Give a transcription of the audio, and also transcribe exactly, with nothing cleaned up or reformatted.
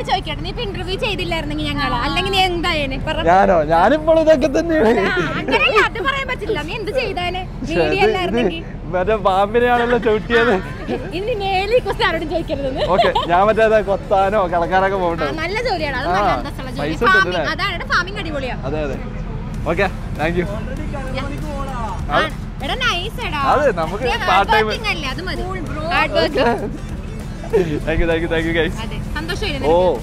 Okay, thank you. It's nice. It's part-time. Thank you, thank you, thank you guys. Oh.